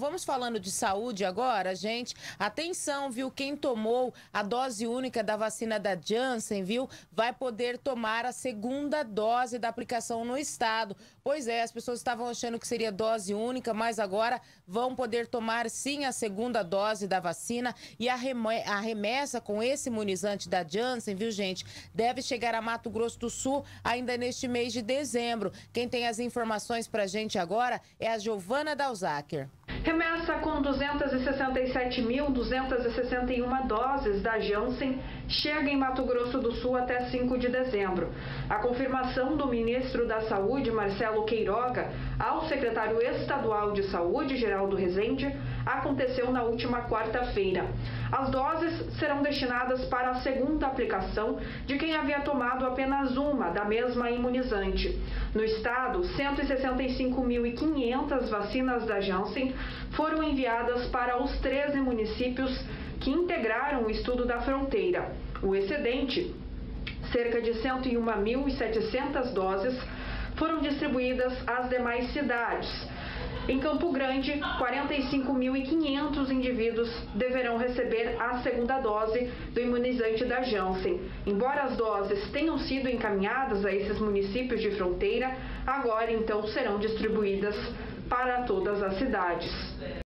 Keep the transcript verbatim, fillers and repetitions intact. vamos falando de saúde agora, gente. Atenção, viu? Quem tomou a dose única da vacina da Janssen, viu? Vai poder tomar a segunda dose da aplicação no estado. Pois é, as pessoas estavam achando que seria dose única, mas agora vão poder tomar sim a segunda dose da vacina. E a remessa com esse imunizante da Janssen, viu, gente? Deve chegar a Mato Grosso do Sul ainda neste mês de dezembro. Quem tem as informações pra gente agora é a Giovana Dalsaker. Remessa com duzentas e sessenta e sete mil duzentas e sessenta e uma doses da Janssen chega em Mato Grosso do Sul até cinco de dezembro. A confirmação do ministro da Saúde, Marcelo Queiroga, ao secretário estadual de Saúde, Geraldo Rezende, aconteceu na última quarta-feira. As doses serão destinadas para a segunda aplicação de quem havia tomado apenas uma da mesma imunizante. No estado, cento e sessenta e cinco mil e quinhentas vacinas da Janssen foram enviadas para os treze municípios que integraram o estudo da fronteira. O excedente, cerca de cento e uma mil e setecentas doses, foram distribuídas às demais cidades. Em Campo Grande, quarenta e cinco mil e quinhentos indivíduos deverão receber a segunda dose do imunizante da Janssen. Embora as doses tenham sido encaminhadas a esses municípios de fronteira, agora então serão distribuídas para todas as cidades.